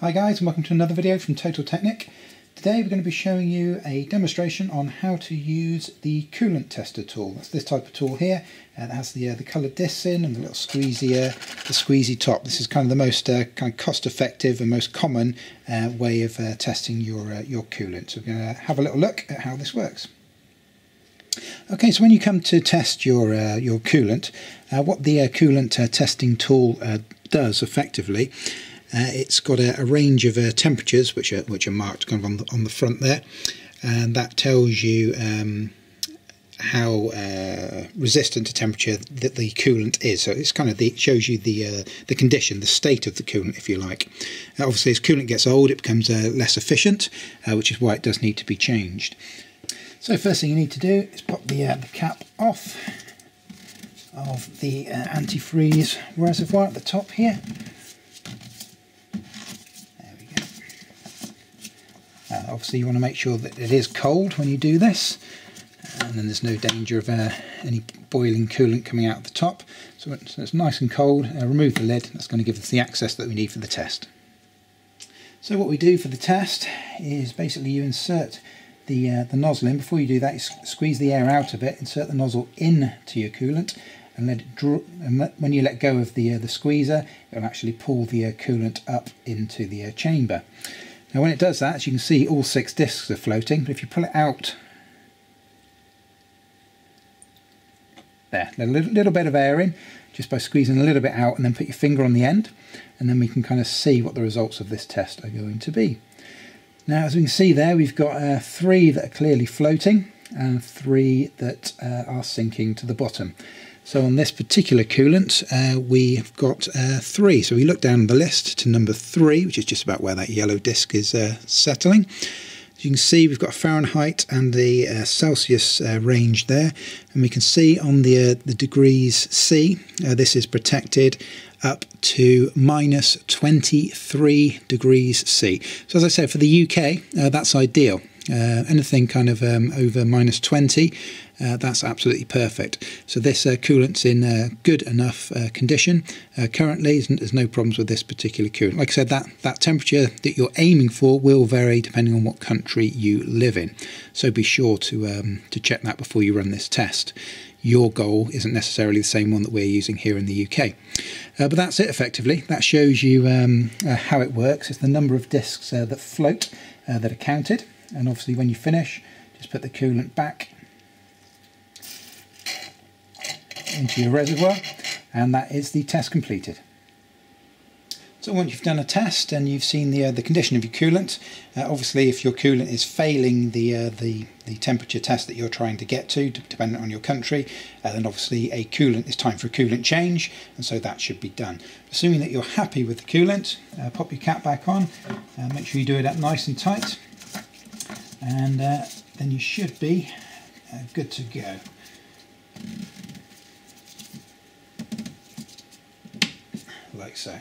Hi guys, and welcome to another video from Total Technik. Today we're going to be showing you a demonstration on how to use the coolant tester tool. That's this type of tool here, and it has the coloured discs in and the little squeezy top. This is kind of the most kind of cost-effective and most common way of testing your coolant. So we're going to have a little look at how this works. Okay, so when you come to test your coolant, what the coolant testing tool does effectively. It's got a range of temperatures which are marked kind of on the front there, and that tells you how resistant to temperature that the coolant is. So it's kind of it shows you the condition, the state of the coolant, if you like. Now, obviously, as coolant gets old, it becomes less efficient, which is why it does need to be changed. So first thing you need to do is pop the cap off of the antifreeze reservoir at the top here. Obviously you want to make sure that it is cold when you do this, and then there's no danger of any boiling coolant coming out the top. So it's nice and cold. Remove the lid. That's going to give us the access that we need for the test. So what we do for the test is basically you insert the nozzle in. Before you do that, you squeeze the air out of it, insert the nozzle into your coolant, and let it draw. And when you let go of the squeezer, it'll actually pull the coolant up into the chamber. Now when it does that, as you can see, all 6 discs are floating, but if you pull it out, there, a little bit of air in, just by squeezing a little bit out and then put your finger on the end, and then we can kind of see what the results of this test are going to be. Now as we can see there, we've got 3 that are clearly floating and 3 that are sinking to the bottom. So on this particular coolant, we've got 3. So we look down the list to number 3, which is just about where that yellow disc is settling. As you can see, we've got Fahrenheit and the Celsius range there. And we can see on the degrees C, this is protected up to minus 23 degrees C. So as I said, for the UK, that's ideal. Anything kind of over minus 20, that's absolutely perfect. So this coolant's in good enough condition. Currently, there's no problems with this particular coolant. Like I said, that temperature that you're aiming for will vary depending on what country you live in. So be sure to check that before you run this test. Your goal isn't necessarily the same one that we're using here in the UK. But that's it effectively. That shows you how it works. It's the number of discs that float that are counted. And obviously when you finish, just put the coolant back into your reservoir, and that is the test completed. So once you've done a test and you've seen the condition of your coolant, obviously if your coolant is failing the temperature test that you're trying to get to, depending on your country, then obviously it's time for a coolant change, and so that should be done. Assuming that you're happy with the coolant, pop your cap back on, make sure you do it up nice and tight, and then you should be good to go. Like so.